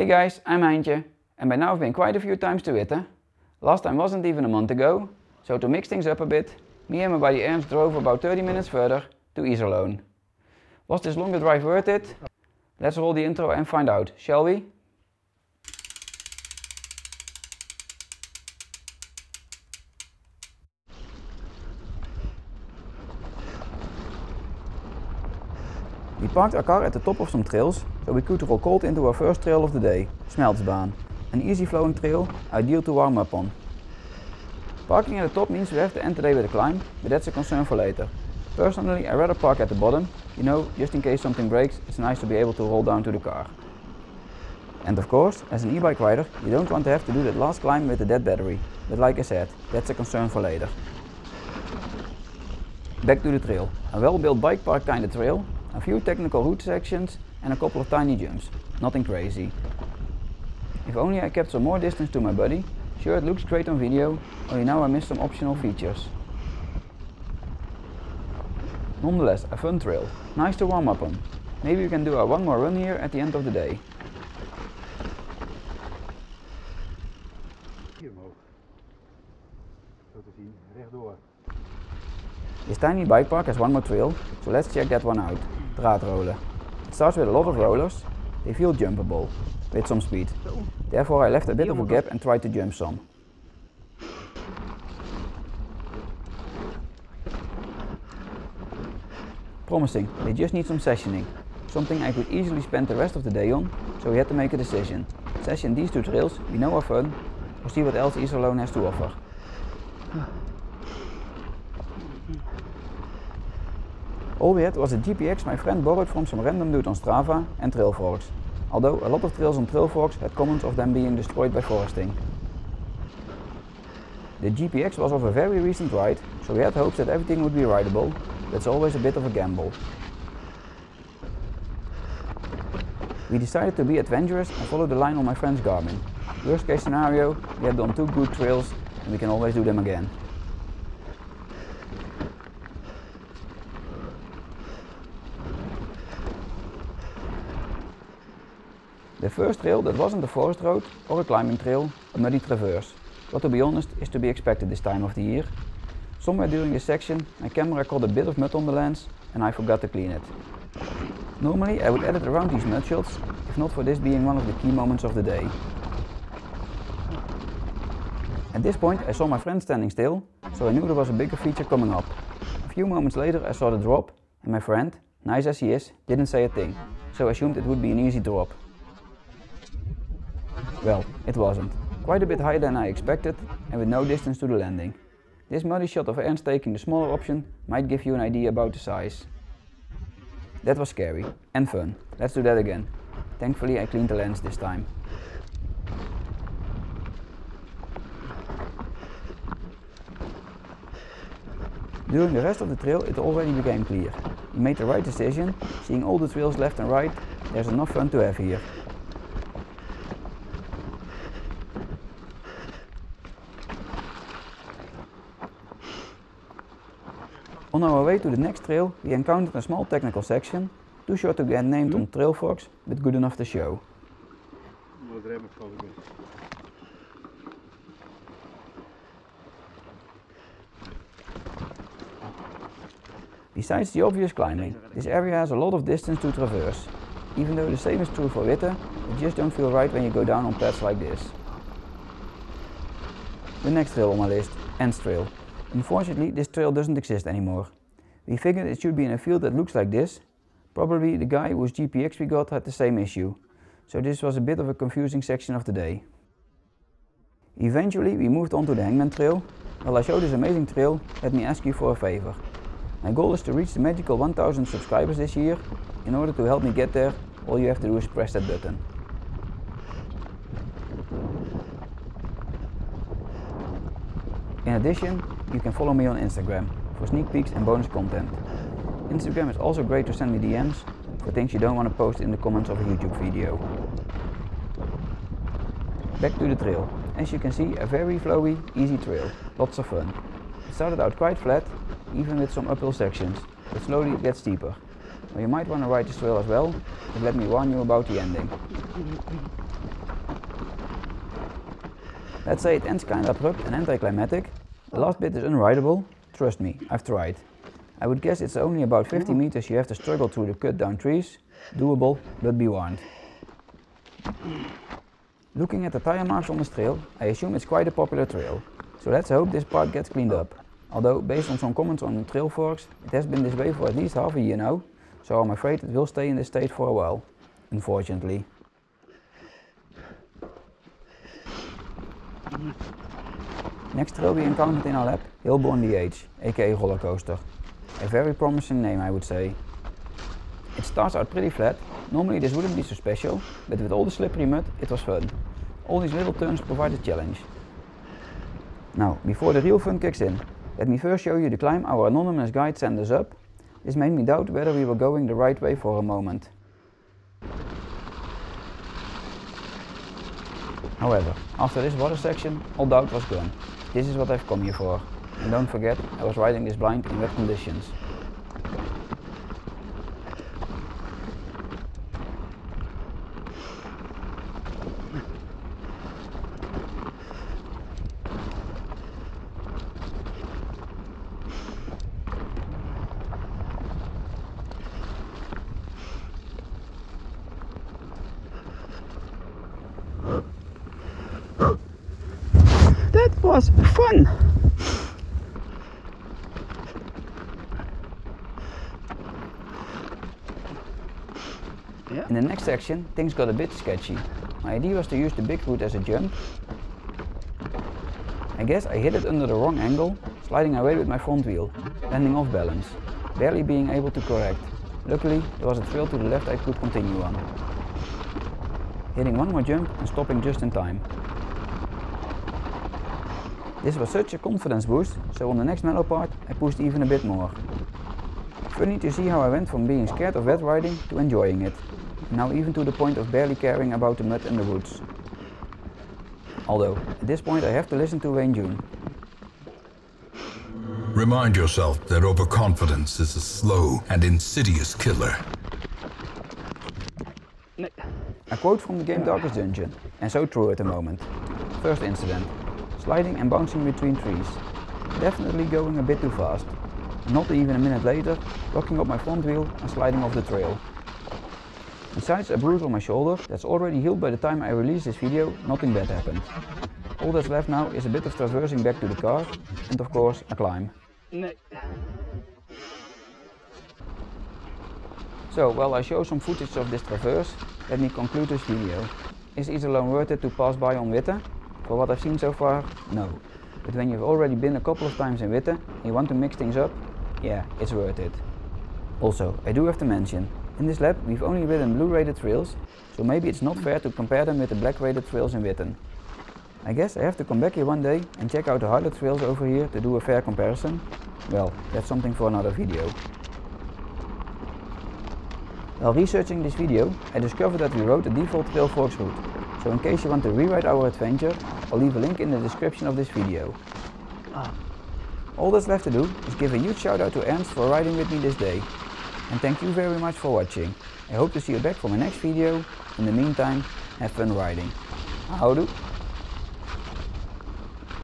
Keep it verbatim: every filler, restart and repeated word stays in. Hey guys, I'm Heintje, and by now I've been quite a few times to Witten. Last time wasn't even a month ago, so to mix things up a bit, me and my buddy Ernst drove about thirty minutes further to Iserlohn. Was this longer drive worth it? Let's roll the intro and find out, shall we? We parked our car at the top of some trails, so we could roll cold into our first trail of the day, Schmelzbahn, an easy flowing trail ideal to warm up on. Parking at the top means we have to end today with a climb, but that's a concern for later. Personally, I rather park at the bottom, you know, just in case something breaks, it's nice to be able to roll down to the car. And of course, as an e-bike rider, you don't want to have to do that last climb with a dead battery, but like I said, that's a concern for later. Back to the trail, a well-built bike park kind of trail, a few technical route sections and a couple of tiny jumps, nothing crazy. If only I kept some more distance to my buddy, sure it looks great on video, only now I missed some optional features. Nonetheless, a fun trail, nice to warm up on. Maybe we can do our one more run here at the end of the day. This tiny bike park has one more trail, so let's check that one out, Draadrollen. It starts with a lot of rollers, they feel jumpable, with some speed. Therefore I left a bit of a gap and tried to jump some. Promising, they just need some sessioning, something I could easily spend the rest of the day on, so we had to make a decision. Session these two trails, we know are fun, or see what else Iserlohn has to offer. All we had was a G P X my friend borrowed from some random dude on Strava and Trailforks, although a lot of trails on Trailforks had comments of them being destroyed by foresting. The G P X was of a very recent ride, so we had hopes that everything would be rideable, but it's always a bit of a gamble. We decided to be adventurous and follow the line on my friend's Garmin. Worst case scenario, we have done two good trails and we can always do them again. The first trail that wasn't a forest road or a climbing trail, a muddy traverse, what to be honest is to be expected this time of the year. Somewhere during this section my camera caught a bit of mud on the lens and I forgot to clean it. Normally I would edit around these mud shots, if not for this being one of the key moments of the day. At this point I saw my friend standing still, so I knew there was a bigger feature coming up. A few moments later I saw the drop and my friend, nice as he is, didn't say a thing, so I assumed it would be an easy drop. Well, it wasn't. Quite a bit higher than I expected and with no distance to the landing. This muddy shot of Ernst taking the smaller option might give you an idea about the size. That was scary and fun. Let's do that again. Thankfully I cleaned the lens this time. During the rest of the trail it already became clear. We made the right decision, seeing all the trails left and right, there's enough fun to have here. On our way to the next trail we encountered a small technical section, too short to get named on Trailforks, but good enough to show. Besides the obvious climbing, this area has a lot of distance to traverse. Even though the same is true for Witten, it just don't feel right when you go down on paths like this. The next trail on my list, Enz Trail. Unfortunately, this trail doesn't exist anymore. We figured it should be in a field that looks like this. Probably the guy whose G P X we got had the same issue, so this was a bit of a confusing section of the day. Eventually we moved on to the Hangman Trail. While I show this amazing trail, let me ask you for a favor. My goal is to reach the magical one thousand subscribers this year. In order to help me get there, all you have to do is press that button. In addition, you can follow me on Instagram for sneak peeks and bonus content. Instagram is also great to send me D Ms for things you don't want to post in the comments of a YouTube video. Back to the trail. As you can see, a very flowy, easy trail. Lots of fun. It started out quite flat, even with some uphill sections, but slowly it gets steeper. Now you might want to ride this trail as well, but let me warn you about the ending. Let's say it ends kind of abrupt and anticlimactic. The last bit is unrideable. Trust me, I've tried. I would guess it's only about fifty meters you have to struggle through the cut down trees. Doable, but be warned. Looking at the tire marks on this trail, I assume it's quite a popular trail. So let's hope this part gets cleaned up. Although, based on some comments on Trailforks, it has been this way for at least half a year now. So I'm afraid it will stay in this state for a while, unfortunately. Next trail we encountered in our lap, Hilborn D H, aka Rollercoaster. A very promising name, I would say. It starts out pretty flat. Normally this wouldn't be so special, but with all the slippery mud, it was fun. All these little turns provide a challenge. Now, before the real fun kicks in, let me first show you the climb our anonymous guide sent us up. This made me doubt whether we were going the right way for a moment. However, after this water section, all doubt was gone. This is what I've come here for. And don't forget, I was riding this blind in wet conditions. That was fun! Yeah. In the next section, things got a bit sketchy. My idea was to use the big route as a jump. I guess I hit it under the wrong angle, sliding away with my front wheel, landing off balance, barely being able to correct. Luckily, there was a trail to the left I could continue on. Hitting one more jump and stopping just in time. This was such a confidence boost, so on the next mellow part I pushed even a bit more. Funny to see how I went from being scared of wet riding to enjoying it. Now even to the point of barely caring about the mud and the woods. Although, at this point I have to listen to Wayne June. Remind yourself that overconfidence is a slow and insidious killer. A quote from the game Darkest Dungeon, and so true at the moment. First incident. Sliding and bouncing between trees. Definitely going a bit too fast. Not even a minute later, locking up my front wheel and sliding off the trail. Besides a bruise on my shoulder that's already healed by the time I release this video, nothing bad happened. All that's left now is a bit of traversing back to the car and of course a climb. Nee. So while I show some footage of this traverse, let me conclude this video. Is Iserlohn worth it to pass by on Witten? For what I've seen so far, no. But when you've already been a couple of times in Witten and you want to mix things up, yeah, it's worth it. Also, I do have to mention, in this lab we've only ridden blue rated trails, so maybe it's not fair to compare them with the black rated trails in Witten. I guess I have to come back here one day and check out the highlight trails over here to do a fair comparison. Well, that's something for another video. While researching this video, I discovered that we rode the default Trailforks route. So in case you want to rewrite our adventure, I'll leave a link in the description of this video. All that's left to do is give a huge shout out to Ernst for riding with me this day. And thank you very much for watching. I hope to see you back for my next video. In the meantime, have fun riding. Houdoe!